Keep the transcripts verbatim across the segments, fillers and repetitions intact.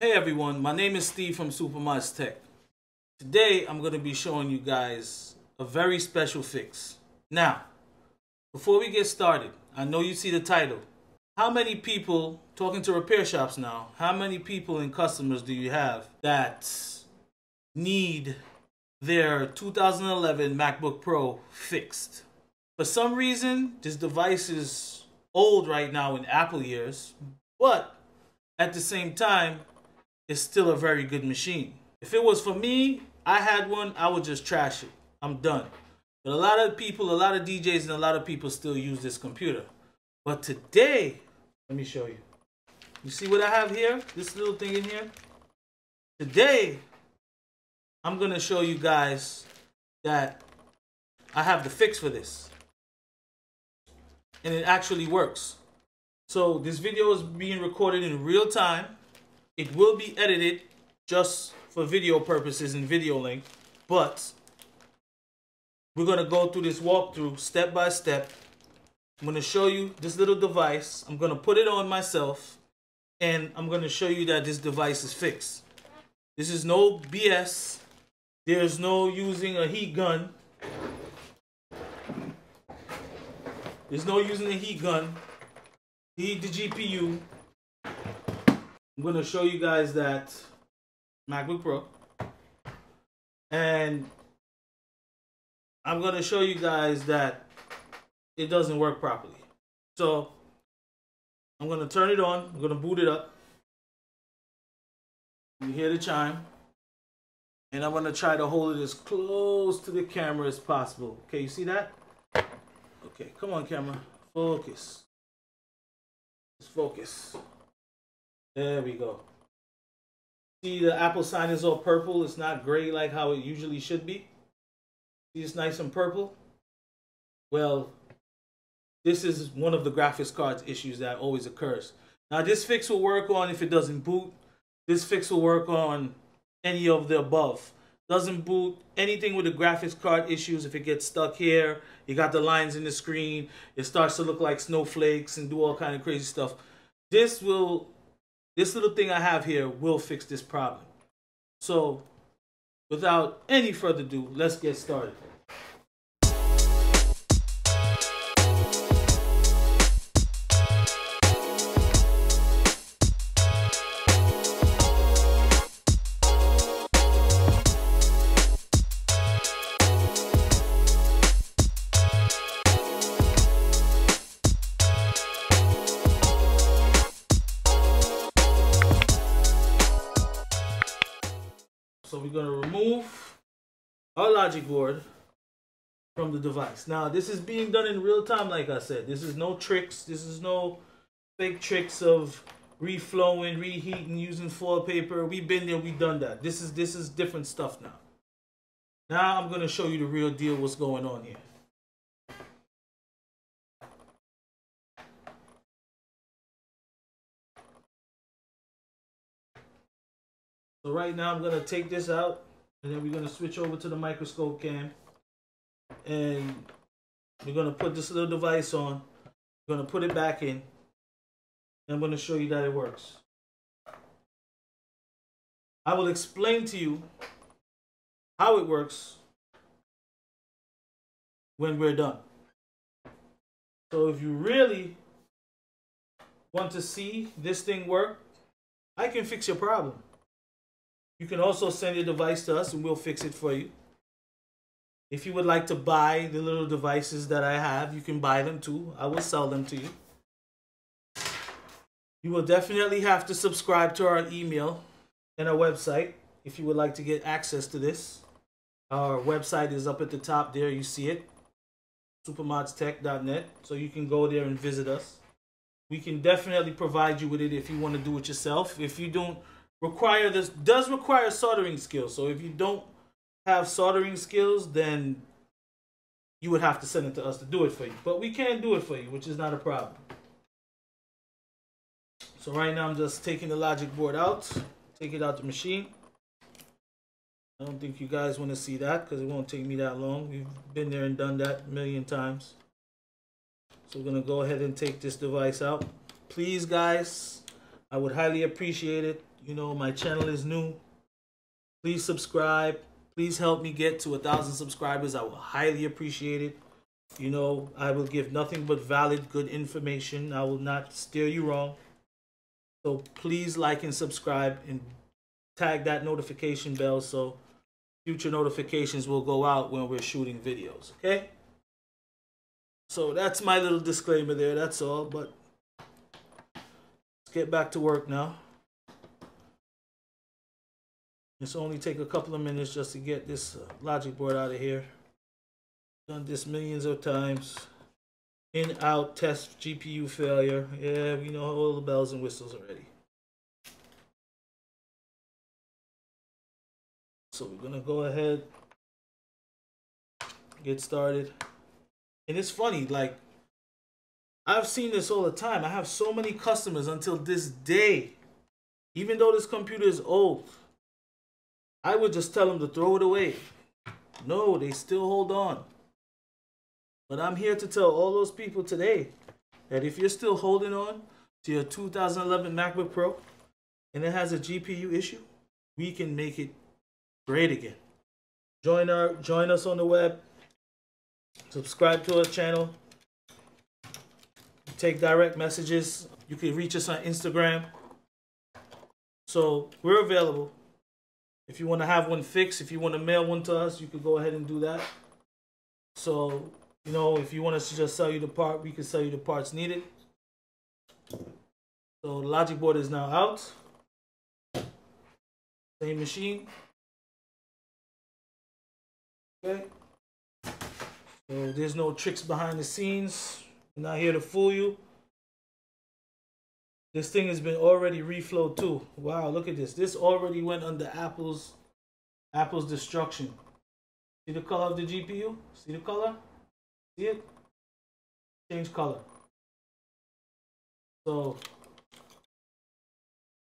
Hey everyone, my name is Steve from Supamodz Tech. Today I'm going to be showing you guys a very special fix. Now, before we get started, I know you see the title. How many people, talking to repair shops now, how many people and customers do you have that need their two thousand eleven MacBook Pro fixed? For some reason, this device is old right now in Apple years, but at the same time, it's still a very good machine. If it was for me, I had one, I would just trash it. I'm done. But a lot of people, a lot of D Js and a lot of people still use this computer. But today, let me show you. You see what I have here? This little thing in here? Today, I'm gonna show you guys that I have the fix for this. And it actually works. So this video is being recorded in real time. It will be edited just for video purposes and video link, but we're going to go through this walkthrough step by step. I'm going to show you this little device. I'm going to put it on myself, and I'm going to show you that this device is fixed. This is no B S. There's no using a heat gun. There's no using a heat gun. Heat the G P U. I'm going to show you guys that MacBook Pro, and I'm going to show you guys that it doesn't work properly. So I'm going to turn it on. I'm going to boot it up. You hear the chime, and I'm going to try to hold it as close to the camera as possible. Okay, you see that? Okay, come on camera. Focus. Just focus. There we go. See, the Apple sign is all purple. It's not gray like how it usually should be. See, it's nice and purple. Well, this is one of the graphics cards issues that always occurs. Now, this fix will work on if it doesn't boot. This fix will work on any of the above. Doesn't boot, anything with the graphics card issues. If it gets stuck here, you got the lines in the screen, it starts to look like snowflakes and do all kind of crazy stuff. This will... This little thing I have here will fix this problem. So, without any further ado, let's get started. So we're going to remove our logic board from the device. Now, this is being done in real time, like I said. This is no tricks. This is no fake tricks of reflowing, reheating, using foil paper. We've been there. We've done that. This is, this is different stuff now. Now I'm going to show you the real deal, what's going on here. So right now I'm going to take this out, and then we're going to switch over to the microscope cam, and we're going to put this little device on. We're going to put it back in, and I'm going to show you that it works. I will explain to you how it works when we're done. So if you really want to see this thing work, I can fix your problem. You can also send your device to us, and we'll fix it for you. If you would like to buy the little devices that I have, you can buy them too. I will sell them to you. You will definitely have to subscribe to our email and our website if you would like to get access to this. Our website is up at the top there. You see it, supamodztech dot net. So you can go there and visit us. We can definitely provide you with it if you want to do it yourself. If you don't require this, does require soldering skills. So if you don't have soldering skills, then you would have to send it to us to do it for you. But we can do it for you, which is not a problem. So right now I'm just taking the logic board out, take it out the machine. I don't think you guys want to see that because it won't take me that long. We've been there and done that a million times. So we're going to go ahead and take this device out. Please guys, I would highly appreciate it. You know, my channel is new. Please subscribe. Please help me get to a thousand subscribers. I will highly appreciate it. You know, I will give nothing but valid, good information. I will not steer you wrong. So please like and subscribe and tag that notification bell so future notifications will go out when we're shooting videos, okay? So that's my little disclaimer there, that's all, but let's get back to work now. It's only take a couple of minutes just to get this uh, logic board out of here. Done this millions of times. In, out, test, G P U failure. Yeah, we know all the bells and whistles already. So we're gonna go ahead, get started. And it's funny, like, I've seen this all the time. I have so many customers until this day. Even though this computer is old, I would just tell them to throw it away. No, they still hold on. But I'm here to tell all those people today that if you're still holding on to your two thousand eleven MacBook Pro and it has a G P U issue, we can make it great again. Join our, join us on the web. Subscribe to our channel. Take direct messages. You can reach us on Instagram. So we're available. If you want to have one fixed, if you want to mail one to us, you can go ahead and do that. So, you know, if you want us to just sell you the part, we can sell you the parts needed. So the logic board is now out. Same machine. Okay. So there's no tricks behind the scenes. We're not here to fool you. This thing has been already reflowed too. Wow, look at this. This already went under Apple's Apple's destruction. See the color of the G P U? See the color? See it? Change color. So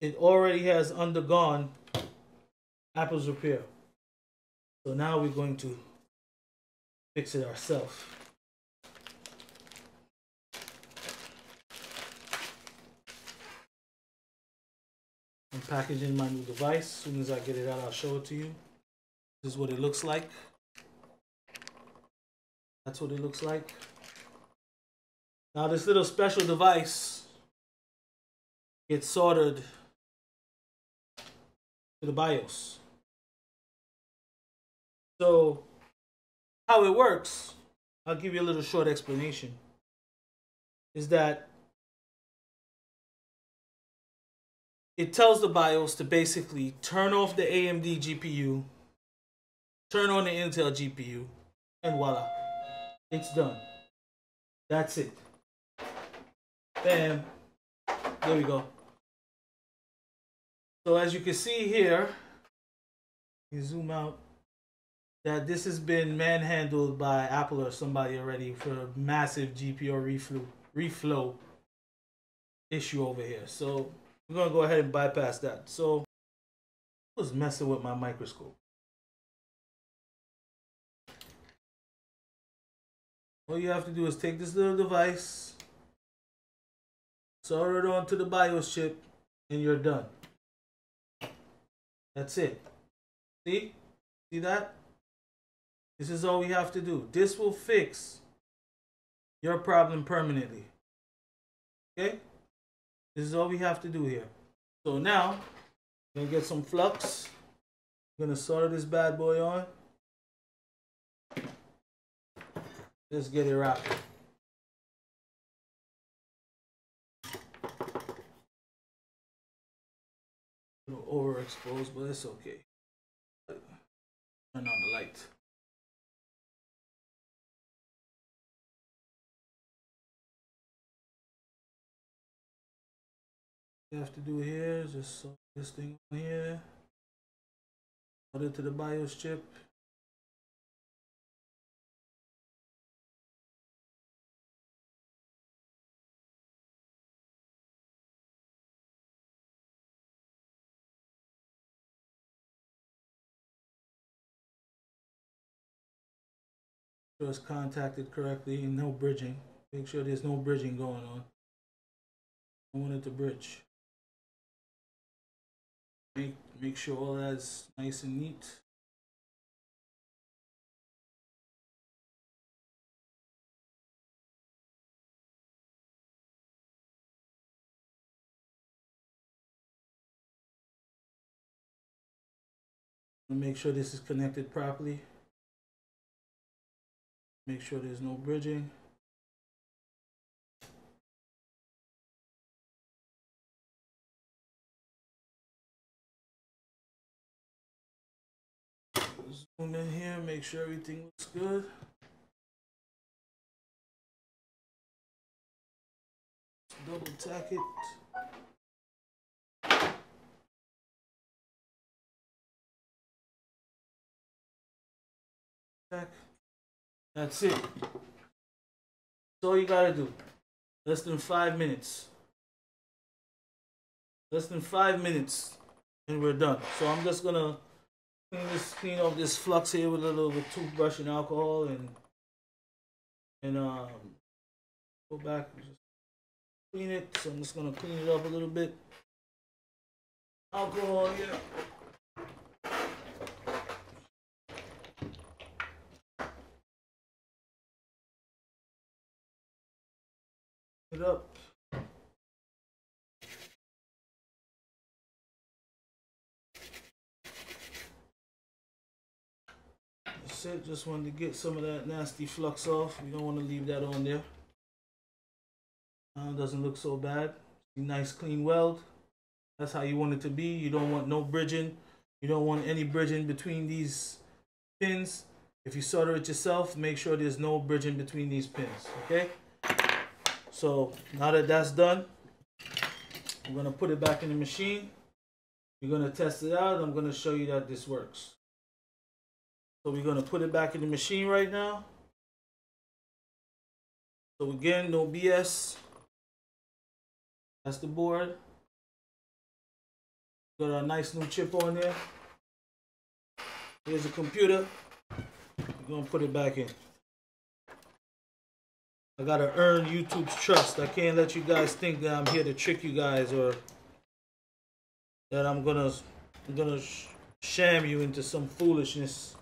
it already has undergone Apple's repair. So now we're going to fix it ourselves. I'm packaging my new device. As soon as I get it out, I'll show it to you. This is what it looks like. That's what it looks like. Now this little special device gets soldered to the BIOS. So how it works, I'll give you a little short explanation, is that it tells the BIOS to basically turn off the A M D G P U, turn on the Intel G P U, and voila. It's done. That's it. Bam. There we go. So as you can see here, you zoom out, that this has been manhandled by Apple or somebody already for a massive G P U reflow, reflow issue over here. So we're going to go ahead and bypass that. So I was messing with my microscope. All you have to do is take this little device, solder it onto the BIOS chip, and you're done. That's it. See? See that? This is all we have to do. This will fix your problem permanently. Okay? This is all we have to do here. So now, I'm going to get some flux. I'm going to solder this bad boy on. Let's get it rocking. A little overexposed, but it's okay. Turn on the light. What you have to do here is just solder this thing on here. Solder it to the BIOS chip. It's contacted correctly and no bridging. Make sure there's no bridging going on. I want it to bridge. make, make sure all that's nice and neat. Make sure this is connected properly. Make sure there's no bridging. Zoom in here, make sure everything looks good. Double tack it. That's it. That's all you gotta do. Less than five minutes. Less than five minutes, and we're done. So I'm just gonna clean this, clean off this flux here with a little with toothbrush and alcohol, and and um, go back and just clean it. So I'm just gonna clean it up a little bit. Alcohol, yeah. It up. That's it. Just wanted to get some of that nasty flux off. We don't want to leave that on there. Now it doesn't look so bad. Nice clean weld. That's how you want it to be. You don't want no bridging. You don't want any bridging between these pins. If you solder it yourself, make sure there's no bridging between these pins. Okay? So now that that's done, I'm gonna put it back in the machine. You're gonna test it out. I'm gonna show you that this works. So we're gonna put it back in the machine right now. So again, no B S. That's the board. Got our nice new chip on there. Here's the computer. We're gonna put it back in. I gotta earn YouTube's trust. I can't let you guys think that I'm here to trick you guys or that I'm gonna I'm gonna sh sham you into some foolishness.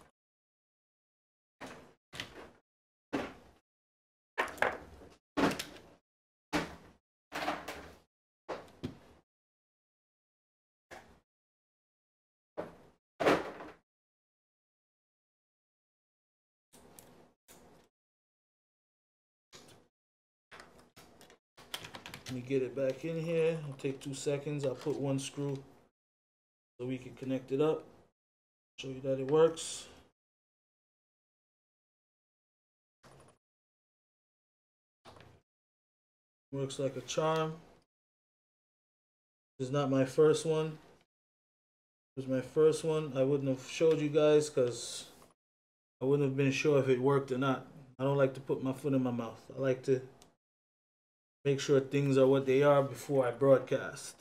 Let me get it back in here. It'll take two seconds. I'll put one screw so we can connect it up. Show you that it works. Works like a charm. This is not my first one. It was my first one. I wouldn't have showed you guys because I wouldn't have been sure if it worked or not. I don't like to put my foot in my mouth. I like to make sure things are what they are before I broadcast.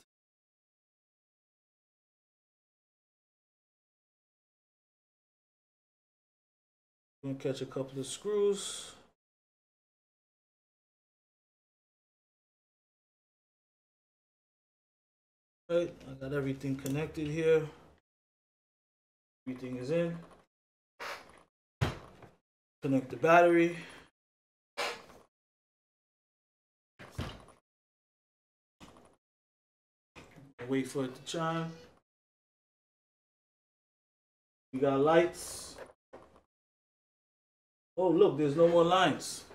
I'm gonna catch a couple of screws. All right, I got everything connected here. Everything is in. Connect the battery. Wait for it to chime. We got lights. Oh, look, there's no more lines.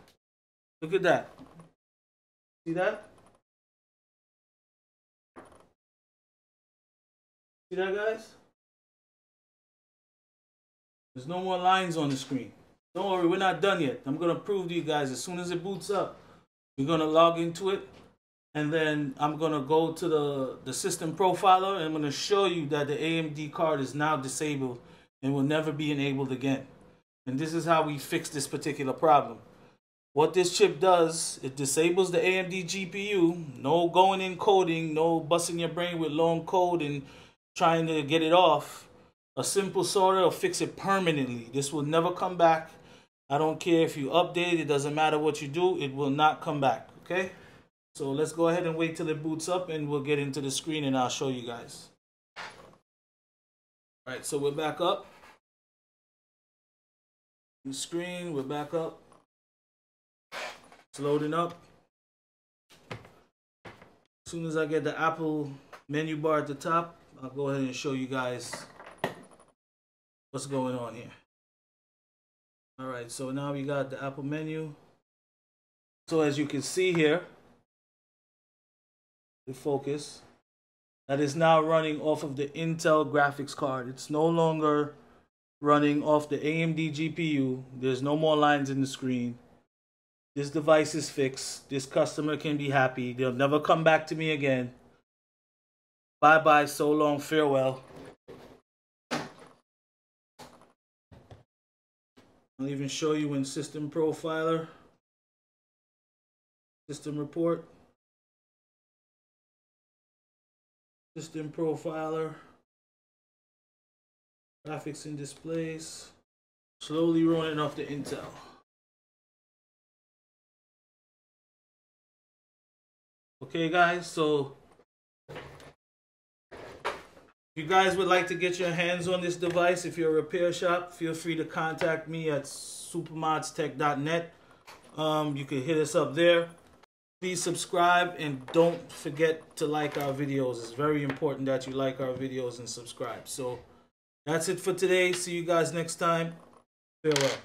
Look at that. See that? See that, guys? There's no more lines on the screen. Don't worry, we're not done yet. I'm gonna prove to you guys as soon as it boots up, we're gonna log into it. And then I'm gonna go to the, the system profiler, and I'm gonna show you that the A M D card is now disabled and will never be enabled again. And this is how we fix this particular problem. What this chip does, it disables the A M D G P U, no going in coding, no busting your brain with long code and trying to get it off. A simple solder will fix it permanently. This will never come back. I don't care if you update, it doesn't matter what you do, it will not come back, okay? So let's go ahead and wait till it boots up, and we'll get into the screen and I'll show you guys. All right, so we're back up. New screen, we're back up. It's loading up. As soon as I get the Apple menu bar at the top, I'll go ahead and show you guys what's going on here. All right, so now we got the Apple menu. So as you can see here, the focus, that is now running off of the Intel graphics card. It's no longer running off the A M D G P U. There's no more lines in the screen. This device is fixed. This customer can be happy. They'll never come back to me again. Bye-bye, so long, farewell. I'll even show you in System Profiler, System Report, System Profiler, Graphics and Displays, slowly running off the Intel. Okay guys, so if you guys would like to get your hands on this device, if you're a repair shop, feel free to contact me at supamodztech dot net. Um, you can hit us up there. Please subscribe and don't forget to like our videos. It's very important that you like our videos and subscribe. So that's it for today. See you guys next time. Farewell.